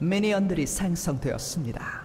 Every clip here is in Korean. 미니언들이 생성되었습니다.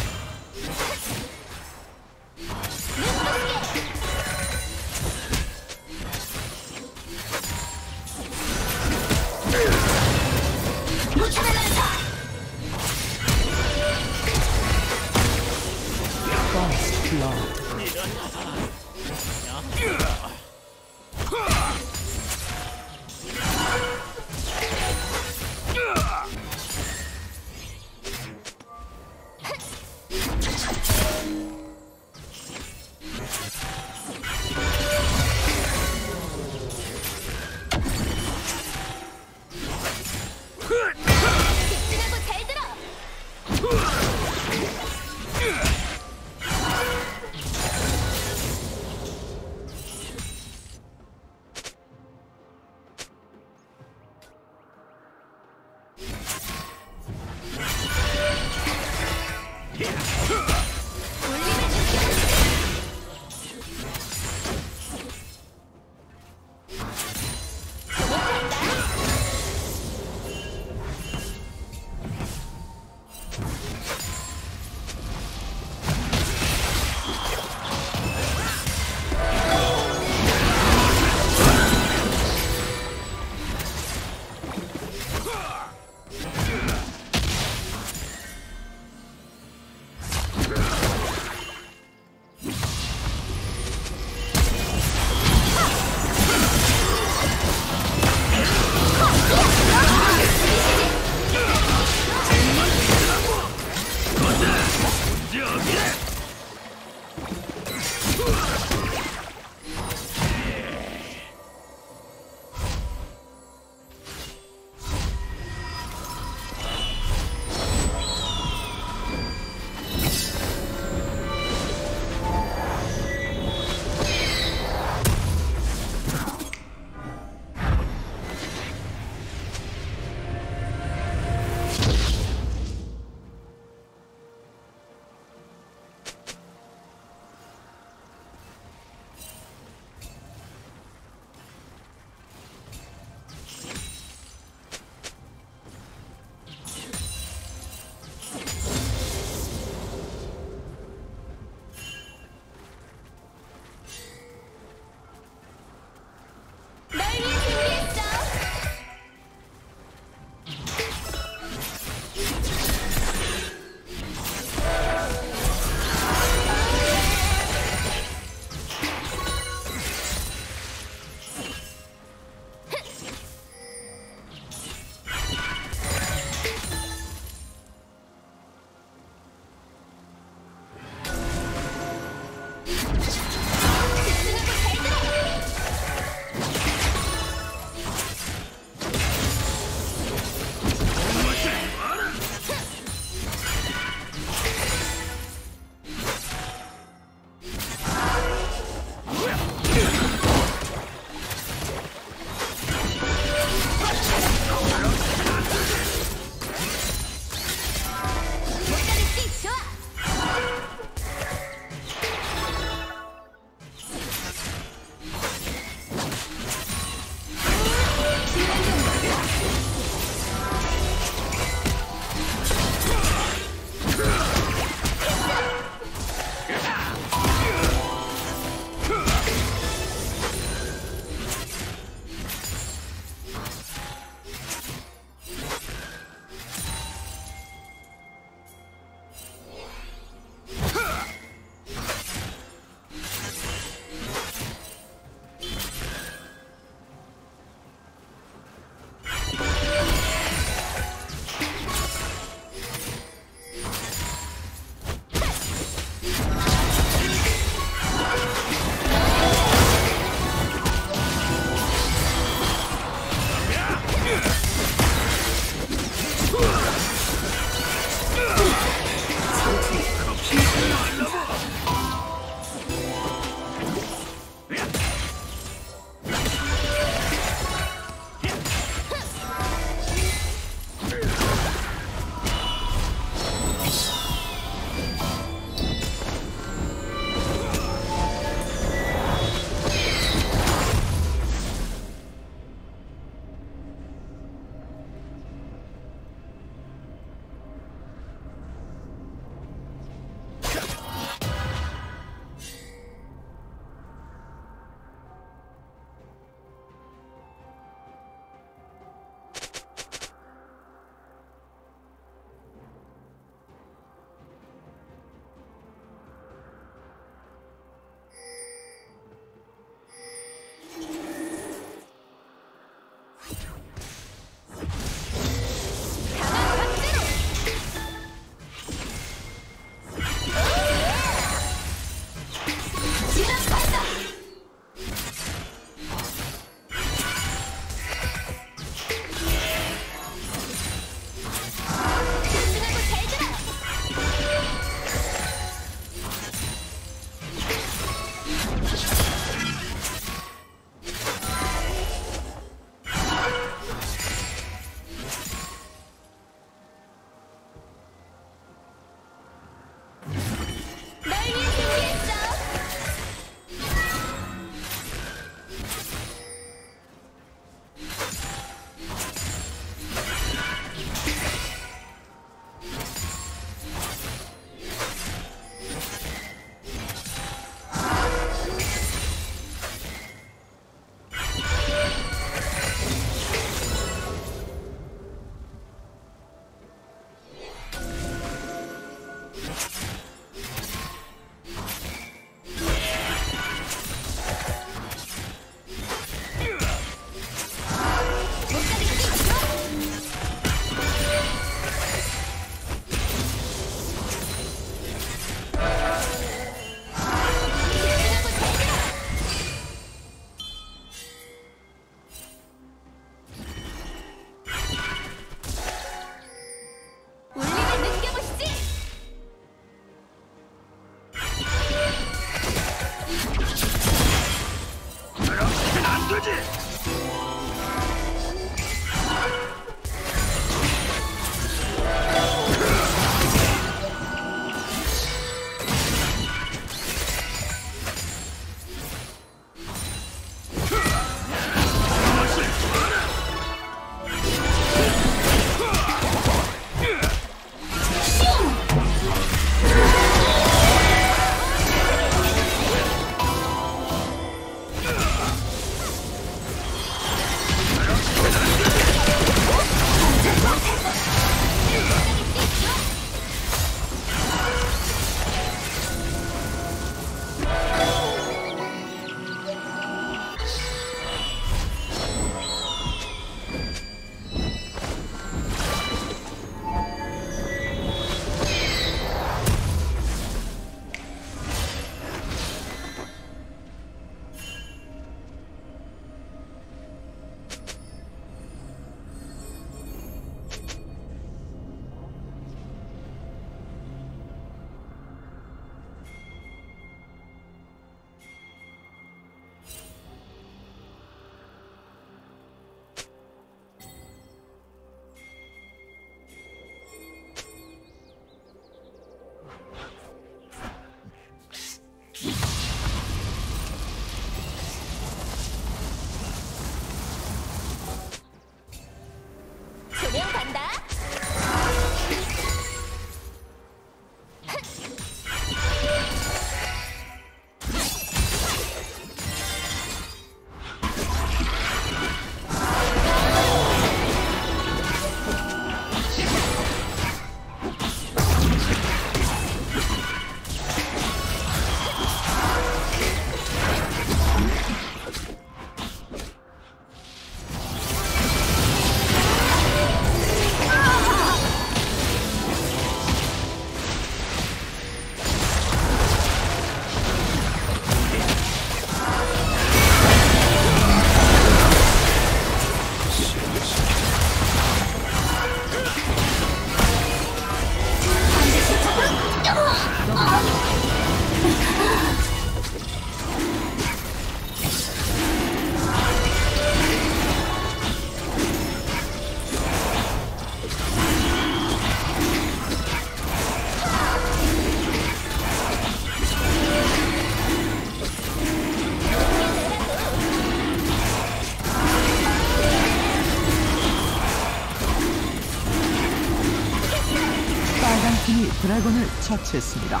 팀이 드래곤을 처치했습니다.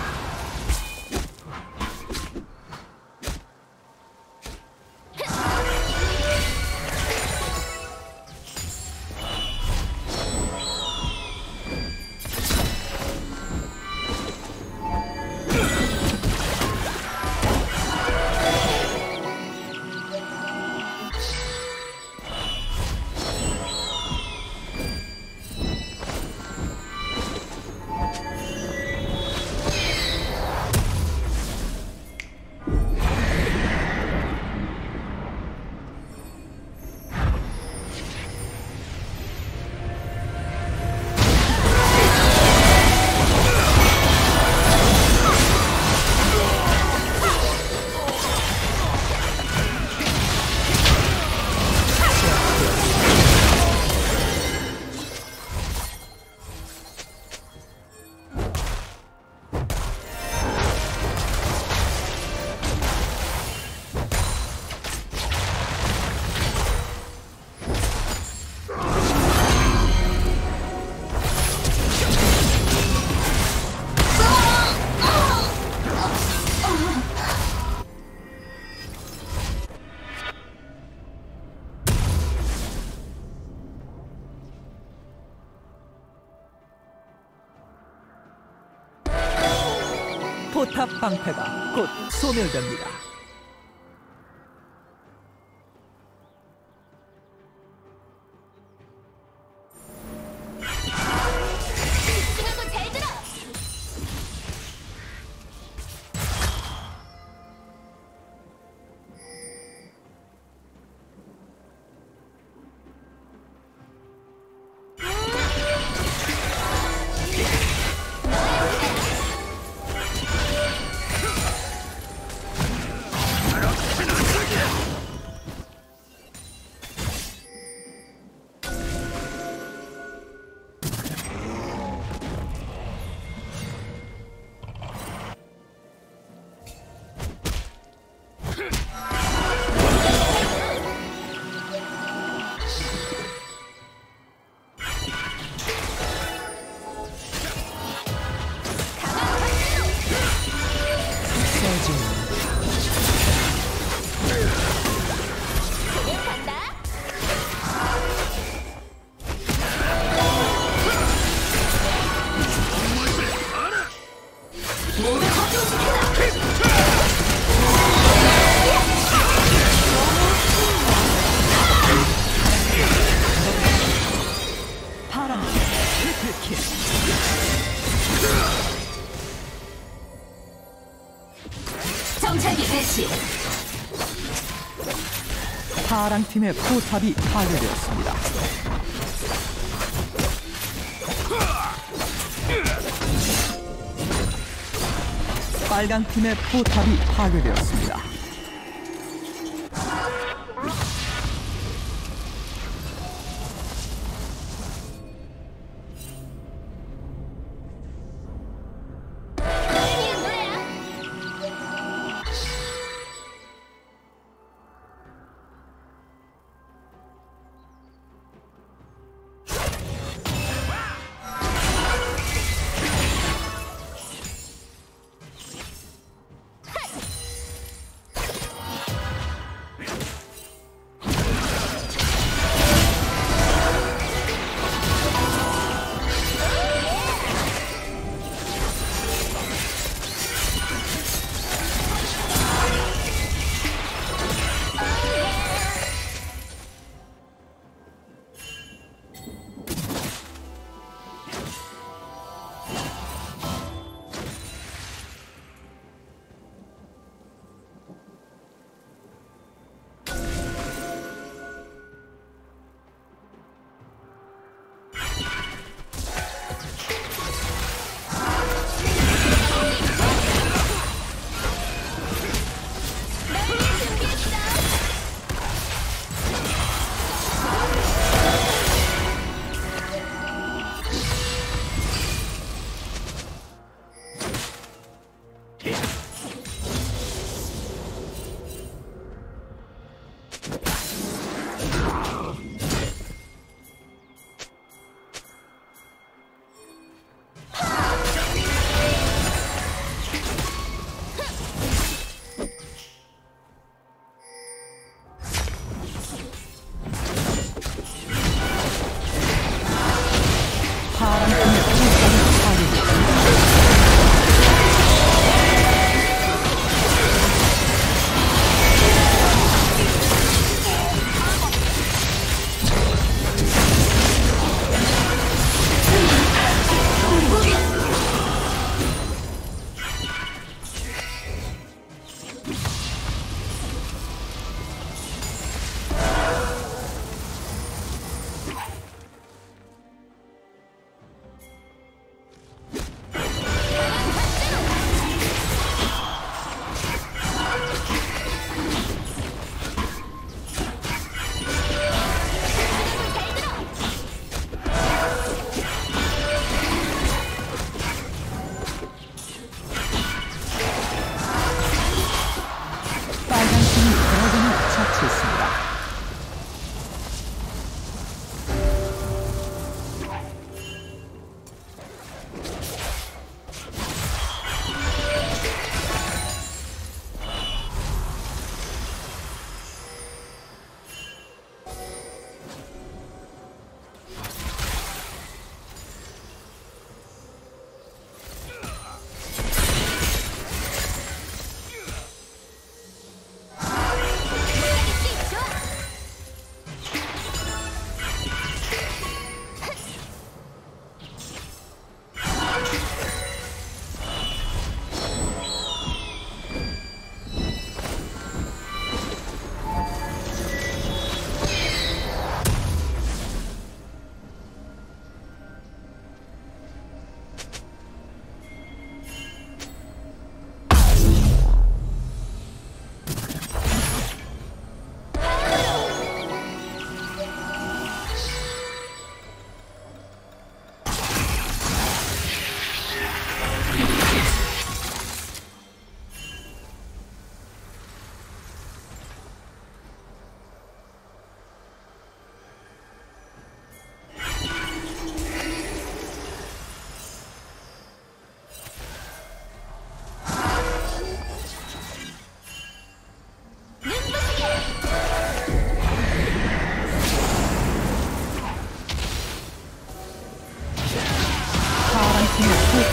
포탑 방패가 곧 소멸됩니다. 집중하고 잘 들어. 정찰기 배치. 파랑팀의 포탑이 파괴되었습니다. 빨강팀의 포탑이 파괴되었습니다.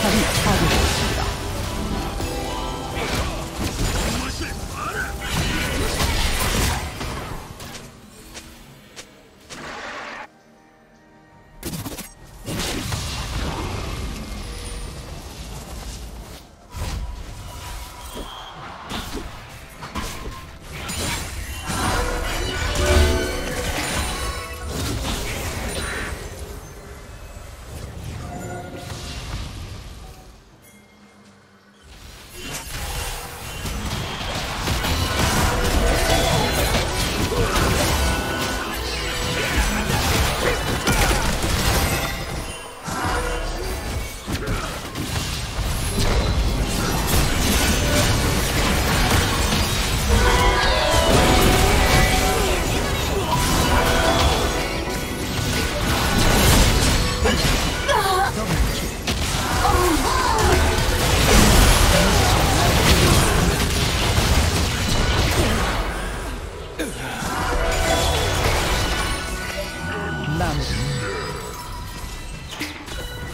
포탑이 파괴되었습니다.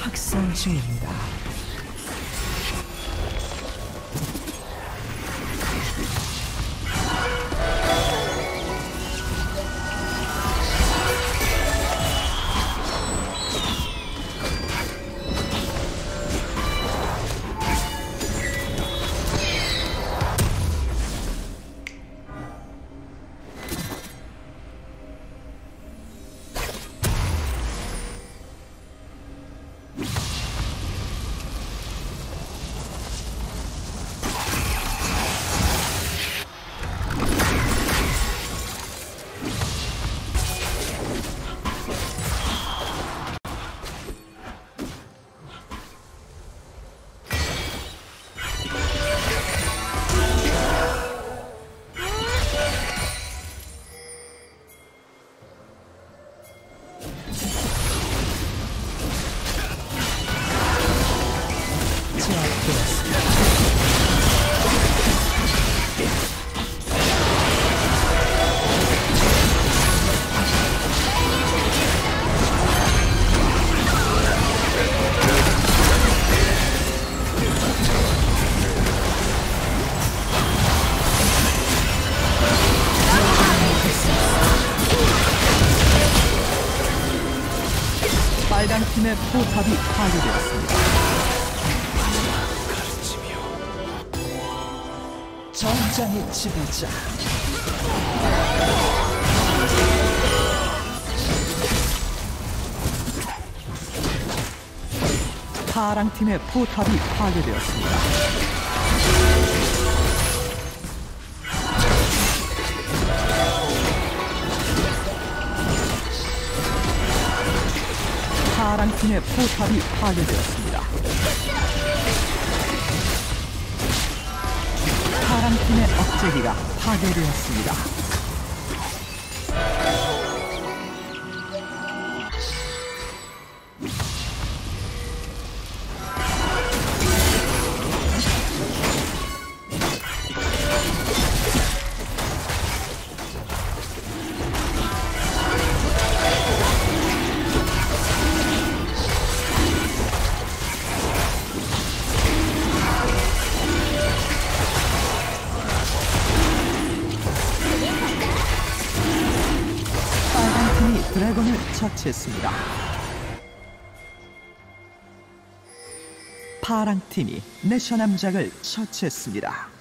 학생 중입니다. 빨간 팀의 포탑이 파괴되었습니다. 전장의 지배자. 파랑 팀의 포탑이 파괴되었습니다. 파랑팀의 포탑이 파괴되었습니다. 파랑팀의 억제기가 파괴되었습니다. 드래곤을 처치했습니다. 파랑팀이 내셔남작을 처치했습니다.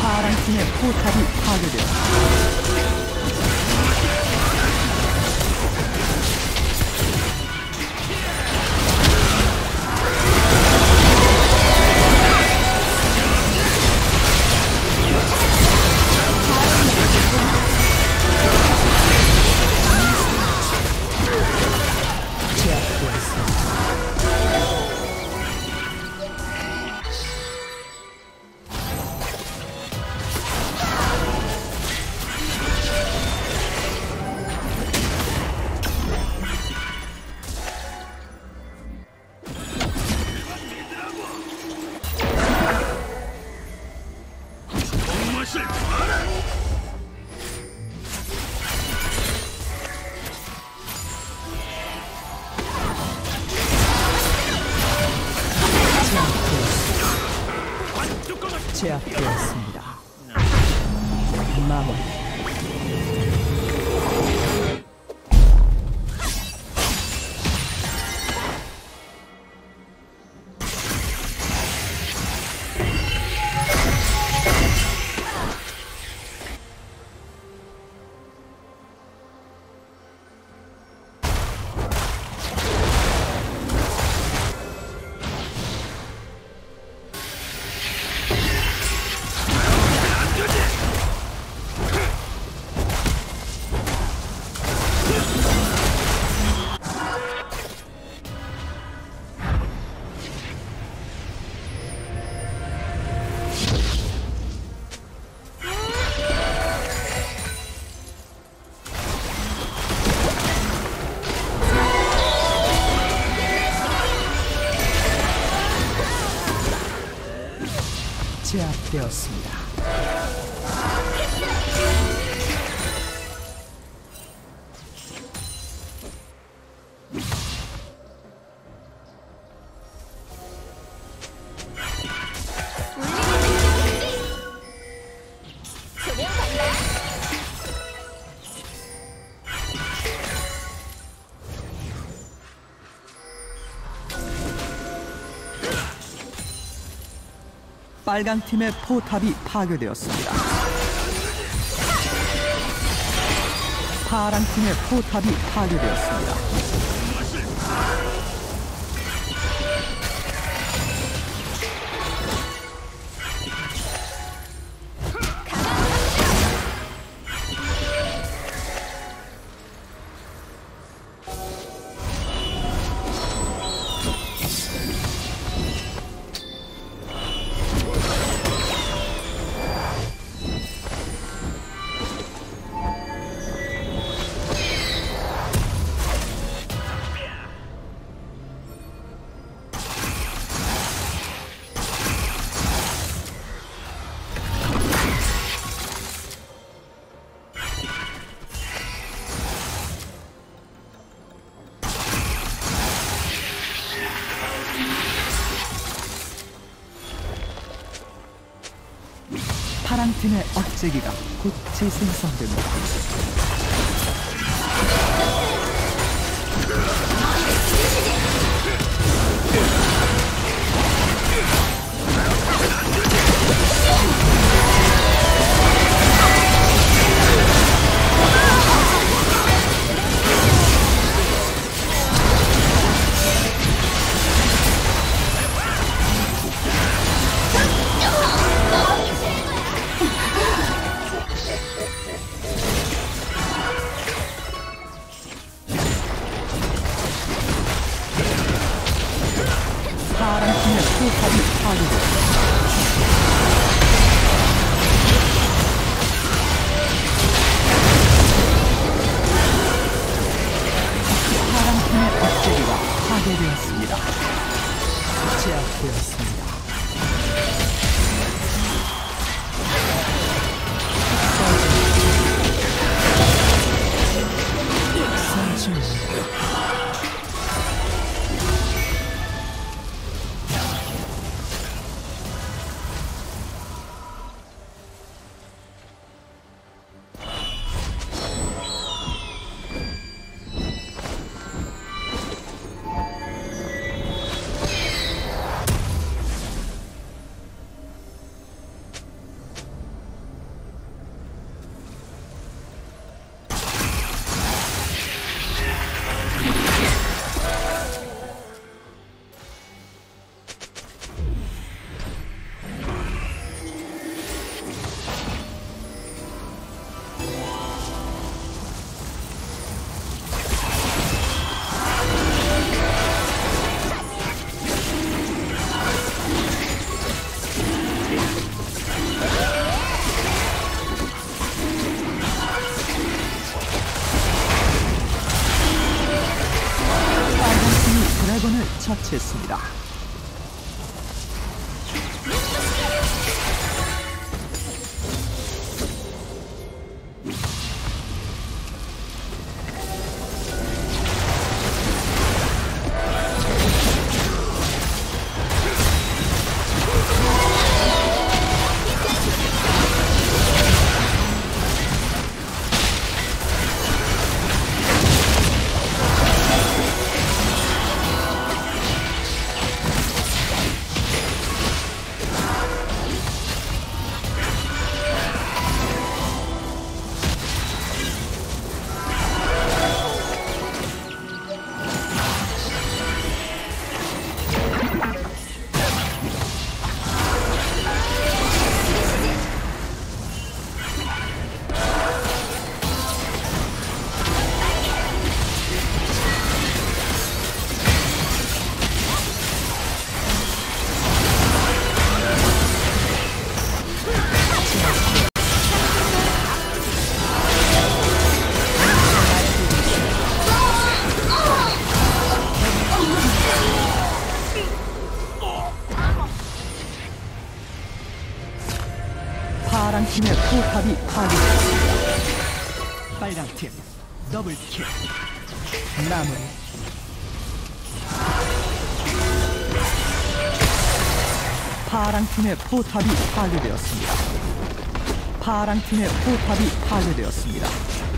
파랑팀의 포탑이 파괴되었습니다. 제압되었습니다. 마무리. 제압되었습니다. 빨강 팀의 포탑이 파괴되었습니다. 파랑 팀의 포탑이 파괴되었습니다. 파랑팀의 억제기가 곧 재생성됩니다. 처치했습니다. 탑이 파괴됐습니다. 빨강팀 더블킬 나무리. 파랑팀의 포탑이 파괴되었습니다. 파랑팀의 포탑이 파괴되었습니다.